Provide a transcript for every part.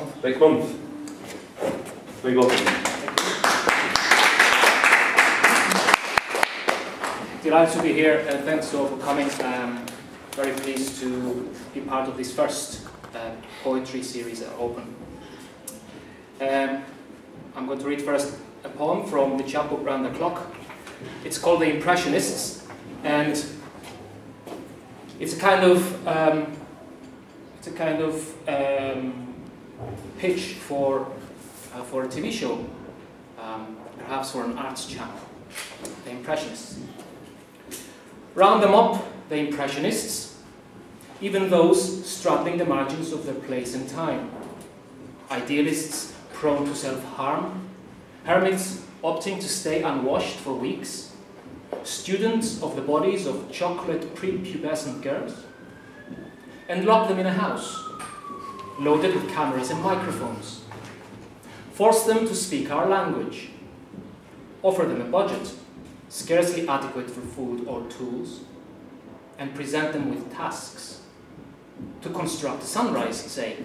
month. Next month. Very welcome. Delighted to be here, and thanks all for coming. I'm very pleased to be part of this first poetry series at Open. I'm going to read first a poem from the chapbook Round the Clock. It's called The Impressionists, and it's a kind of pitch for a TV show, perhaps for an arts channel. The Impressionists. Round them up, the Impressionists, even those straddling the margins of their place and time. Idealists prone to self-harm, hermits opting to stay unwashed for weeks, students of the bodies of chocolate prepubescent girls, and lock them in a house, loaded with cameras and microphones. Force them to speak our language. Offer them a budget, scarcely adequate for food or tools, and present them with tasks. To construct a sunrise, say,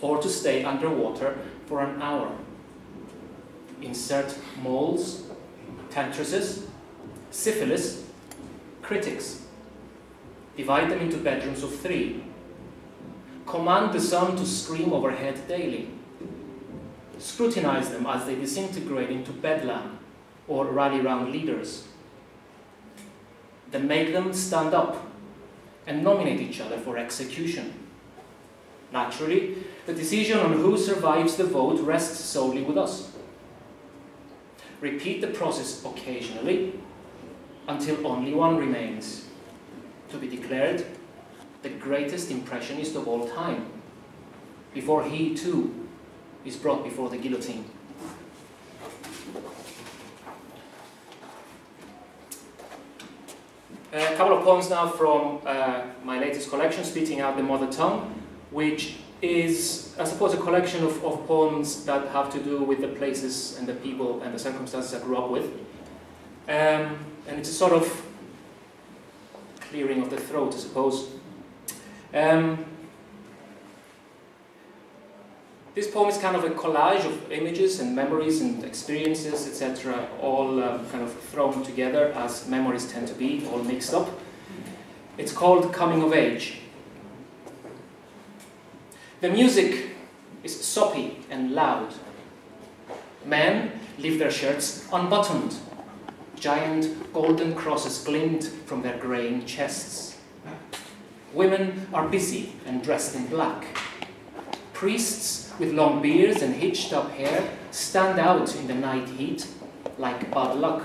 or to stay underwater for an hour. Insert moles, tentresses, syphilis, critics. Divide them into bedrooms of three. Command the sun to scream overhead daily. Scrutinize them as they disintegrate into bedlam or rally round leaders. Then make them stand up and nominate each other for execution. Naturally, the decision on who survives the vote rests solely with us. Repeat the process occasionally until only one remains, to be declared the greatest impressionist of all time, before he too is brought before the guillotine. A couple of poems now from my latest collection, Spitting Out the Mother Tongue, which is, I suppose, a collection of poems that have to do with the places and the people and the circumstances I grew up with. And it's a sort of clearing of the throat, I suppose. This poem is kind of a collage of images and memories and experiences, etc., all kind of thrown together, as memories tend to be, all mixed up. It's called Coming of Age. The music is soppy and loud. Men leave their shirts unbuttoned. Giant golden crosses glint from their graying chests. Women are busy and dressed in black. Priests with long beards and hitched up hair stand out in the night heat like bad luck.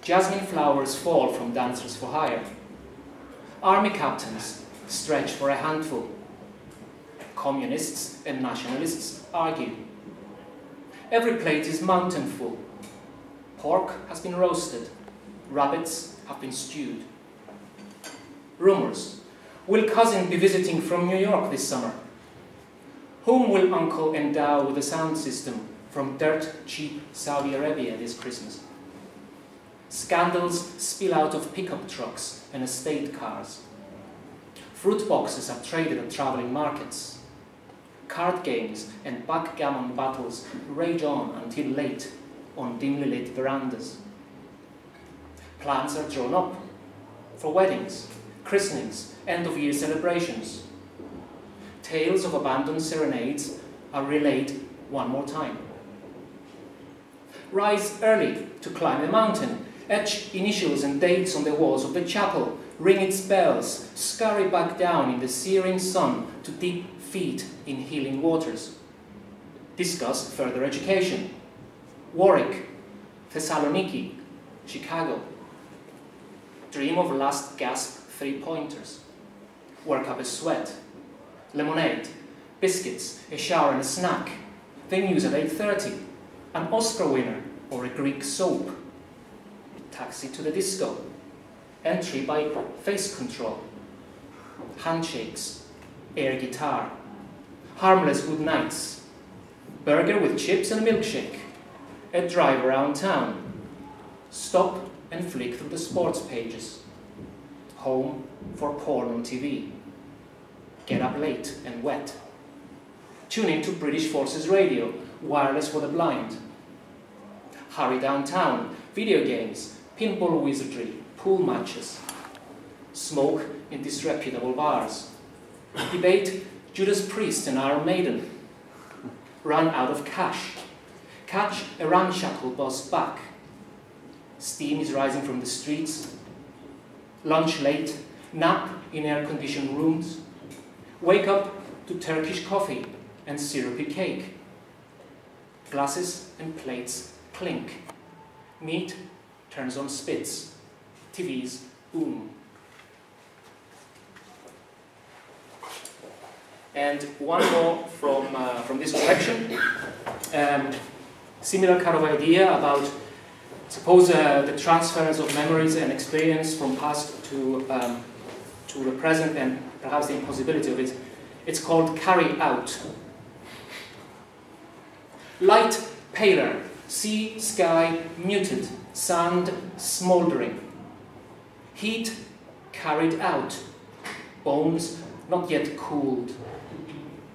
Jasmine flowers fall from dancers for hire. Army captains stretch for a handful. Communists and nationalists argue. Every plate is mountain full. Pork has been roasted. Rabbits have been stewed. Rumors. Will cousin be visiting from New York this summer? Whom will uncle endow with a sound system from dirt-cheap Saudi Arabia this Christmas? Scandals spill out of pickup trucks and estate cars. Fruit boxes are traded at traveling markets. Card games and backgammon battles rage on until late on dimly lit verandas. Plans are drawn up for weddings, christenings, end-of-year celebrations. Tales of abandoned serenades are relayed one more time. Rise early to climb a mountain, etch initials and dates on the walls of the chapel, ring its bells, scurry back down in the searing sun to dip feet in healing waters. Discuss further education. Warwick, Thessaloniki, Chicago. Dream of last gasp three-pointers. Work up a sweat. Lemonade, biscuits, a shower and a snack. The news at 8:30. An Oscar winner or a Greek soap. Taxi to the disco. Entry by face control. Handshakes. Air guitar. Harmless good nights. Burger with chips and milkshake. A drive around town. Stop and flick through the sports pages. Home for porn on TV. Get up late and wet. Tune in to British Forces Radio, Wireless for the Blind. Hurry downtown, video games, pinball wizardry, pool matches. Smoke in disreputable bars. Debate Judas Priest and Iron Maiden. Run out of cash. Catch a ramshackle bus back. Steam is rising from the streets. Lunch late. Nap in air-conditioned rooms. Wake up to Turkish coffee and syrupy cake. Glasses and plates clink. Meat turns on spits. TVs boom. And one more from this collection. Similar kind of idea about, suppose, the transference of memories and experience from past to the present, and perhaps the impossibility of it. It's called Carry Out. Light paler, sea, sky, muted, sand, smouldering. Heat carried out, bones not yet cooled.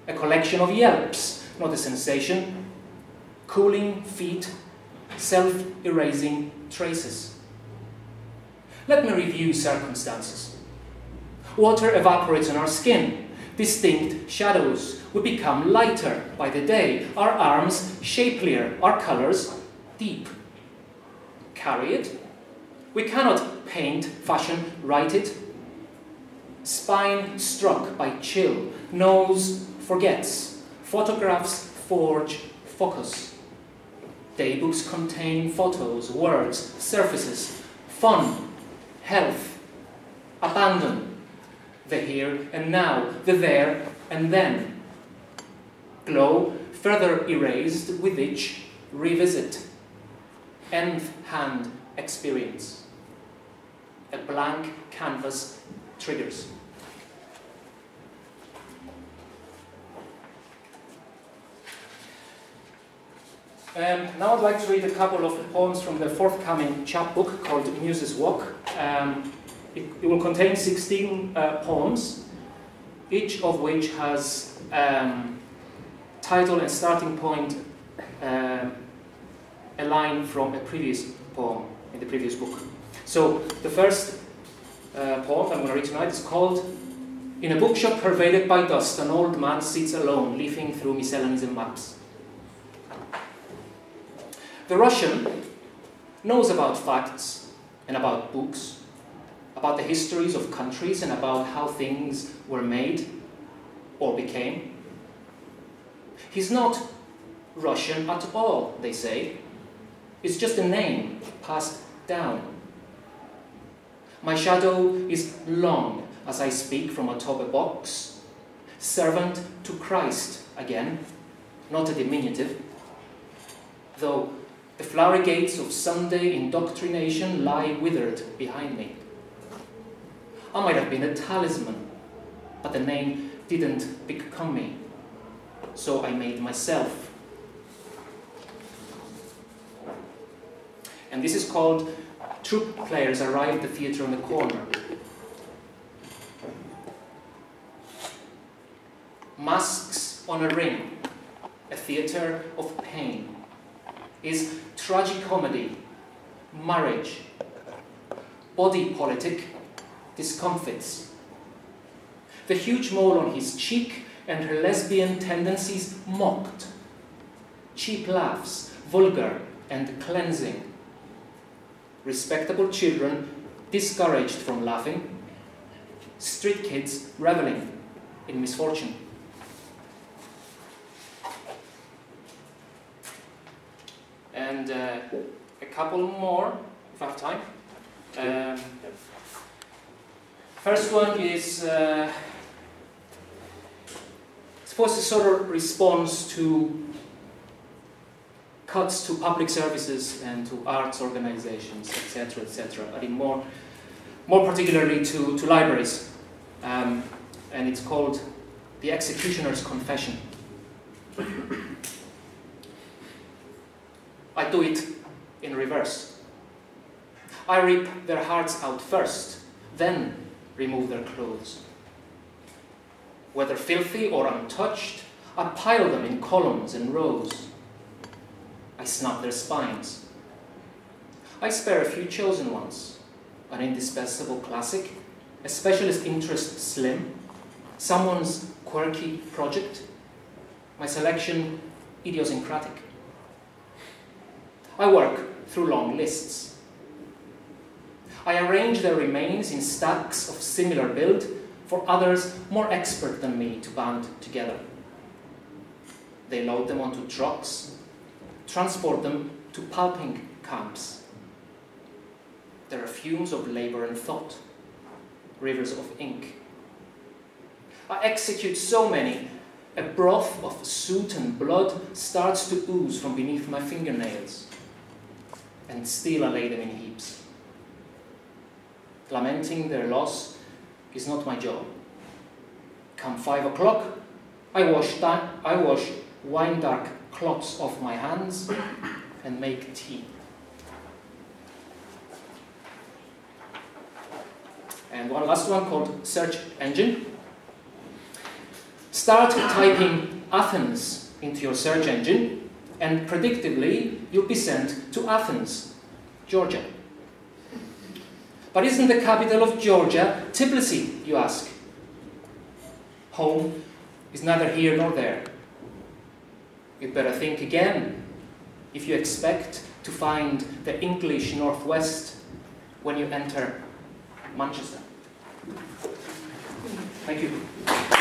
A collection of yelps, not a sensation. Cooling feet, self-erasing traces. Let me review circumstances. Water evaporates on our skin. Distinct shadows. We become lighter by the day. Our arms shapelier. Our colors deep. Carry it. We cannot paint, fashion, write it. Spine struck by chill. Nose forgets. Photographs forge focus. Daybooks contain photos, words, surfaces, fun, health, abandon. The here and now, the there and then. Glow, further erased with each revisit. Nth hand experience. A blank canvas triggers. Now I'd like to read a couple of poems from the forthcoming chapbook called Muses Walk. It will contain 16 poems, each of which has title and starting point a line from a previous poem in the previous book. So the first poem I'm going to read tonight is called In a Bookshop Pervaded by Dust, an Old Man Sits Alone, Leafing Through Miscellanies and Maps. The Russian knows about facts and about books, about the histories of countries and about how things were made or became. He's not Russian at all, they say. It's just a name passed down. My shadow is long as I speak from atop a box. Servant to Christ, again, not a diminutive. Though the flowery gates of Sunday indoctrination lie withered behind me. I might have been a talisman, but the name didn't become me, so I made myself. And this is called Troupe Players Arrive at the Theatre on the Corner. Masks on a Ring, a theatre of pain, is tragicomedy, marriage, body politic, discomfits. The huge mole on his cheek and her lesbian tendencies mocked. Cheap laughs, vulgar and cleansing. Respectable children discouraged from laughing. Street kids reveling in misfortune. And a couple more, if I have time. First one is, I suppose, a sort of response to cuts to public services and to arts organizations, etc., etc. I mean, more particularly to libraries. And it's called The Executioner's Confession. I do it in reverse. I rip their hearts out first, then remove their clothes. Whether filthy or untouched, I piled them in columns and rows. I snapped their spines. I spare a few chosen ones, an indispensable classic, a specialist interest slim, someone's quirky project, my selection idiosyncratic. I work through long lists. I arrange their remains in stacks of similar build for others more expert than me to band together. They load them onto trucks, transport them to pulping camps. There are fumes of labor and thought, rivers of ink. I execute so many, a broth of soot and blood starts to ooze from beneath my fingernails, and still I lay them in heaps. Lamenting their loss is not my job. Come 5 o'clock, I wash wine-dark clots off my hands and make tea. And one last one called Search Engine. Start typing Athens into your search engine, and predictably you'll be sent to Athens, Georgia. But isn't the capital of Georgia Tbilisi, you ask? Home is neither here nor there. You'd better think again if you expect to find the English Northwest when you enter Manchester. Thank you.